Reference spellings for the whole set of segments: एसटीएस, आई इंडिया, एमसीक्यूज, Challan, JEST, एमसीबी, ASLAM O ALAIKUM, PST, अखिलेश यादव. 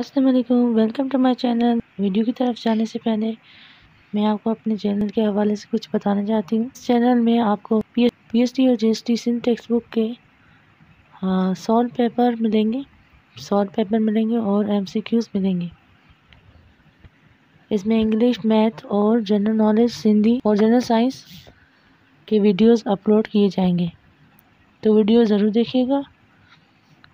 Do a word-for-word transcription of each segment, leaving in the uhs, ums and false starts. अस्सलाम वालेकुम, welcome to my channel. Video की तरफ जाने से पहले मैं आपको अपने चैनल के हवाले से कुछ बताना चाहती हूँ। इस चैनल में आपको पीएसटी और जेएसटी सिंध टेक्स्ट बुक के सॉल्व पेपर मिलेंगे सॉल्व पेपर मिलेंगे और एमसीक्यूज मिलेंगे। इसमें इंग्लिश, मैथ और जनरल नॉलेज, सिंधी और जनरल साइंस के वीडियोज़ अपलोड किए जाएंगे, तो वीडियो ज़रूर देखिएगा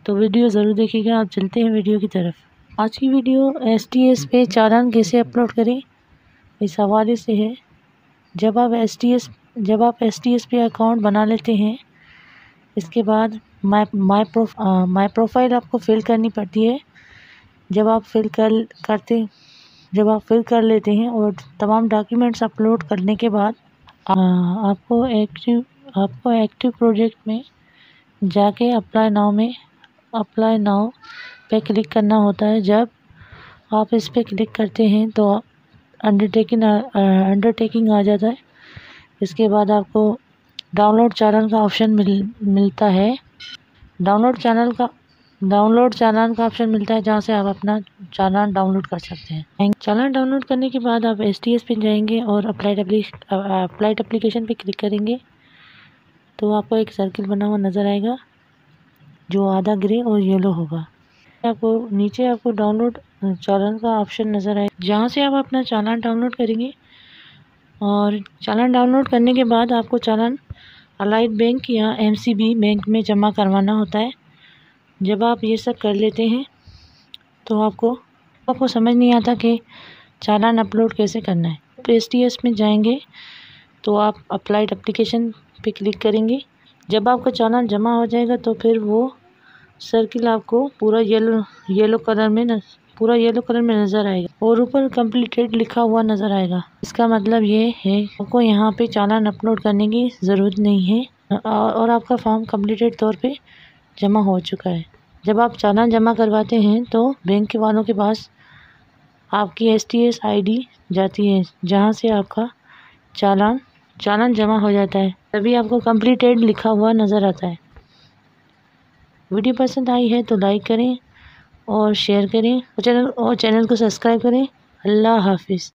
तो वीडियो ज़रूर देखिएगा आप चलते हैं वीडियो की तरफ। आज की वीडियो एसटीएस पे चालान कैसे अपलोड करें इस हवाले से है। जब आप एसटीएस जब आप एसटीएस पे अकाउंट बना लेते हैं, इसके बाद my my prof my profile आपको फिल करनी पड़ती है। जब आप फिल कर करते जब आप फिल कर लेते हैं और तमाम डॉक्यूमेंट्स अपलोड करने के बाद आ, आपको एक्टिव आपको एक्टिव प्रोजेक्ट में जाके अप्लाई नाउ में अप्लाई नाउ पे क्लिक करना होता है। जब आप इस पर क्लिक करते हैं तो अंडरटेकिंग अंडरटेकिंग आ जाता है। इसके बाद आपको डाउनलोड चालान का ऑप्शन मिल मिलता है डाउनलोड चालान का डाउनलोड चालान का ऑप्शन मिलता है जहाँ से आप अपना चालान डाउनलोड कर सकते हैं। चालान डाउनलोड करने के बाद आप एसटीएस पे जाएंगे और अप्लाइड अप्लाइड एप्लीकेशन पे क्लिक करेंगे तो आपको एक सर्किल बना हुआ नज़र आएगा जो आधा ग्रे और येलो होगा। आपको नीचे आपको डाउनलोड चालान का ऑप्शन नज़र आएगा जहाँ से आप अपना चालान डाउनलोड करेंगे। और चालान डाउनलोड करने के बाद आपको चालान अलाइड बैंक या एमसीबी बैंक में जमा करवाना होता है। जब आप ये सब कर लेते हैं तो आपको आपको समझ नहीं आता कि चालान अपलोड कैसे करना है। एसटीएस में जाएंगे तो आप अप्लाइड एप्लीकेशन पे क्लिक करेंगे। जब आपका चालान जमा हो जाएगा तो फिर वो सर्किल आपको पूरा येलो येलो कलर में न, पूरा येलो कलर में नज़र आएगा और ऊपर कंप्लीटेड लिखा हुआ नज़र आएगा। इसका मतलब ये है आपको यहाँ पे चालान अपलोड करने की ज़रूरत नहीं है और आपका फॉर्म कंप्लीटेड तौर पे जमा हो चुका है। जब आप चालान जमा करवाते हैं तो बैंक के वालों के पास आपकी एसटीएस आईडी जाती है जहाँ से आपका चालान चालान जमा हो जाता है, तभी आपको कंप्लीटेड लिखा हुआ नज़र आता है। वीडियो पसंद आई है तो लाइक करें और शेयर करें और चैनल और चैनल को सब्सक्राइब करें। अल्लाह हाफिज़।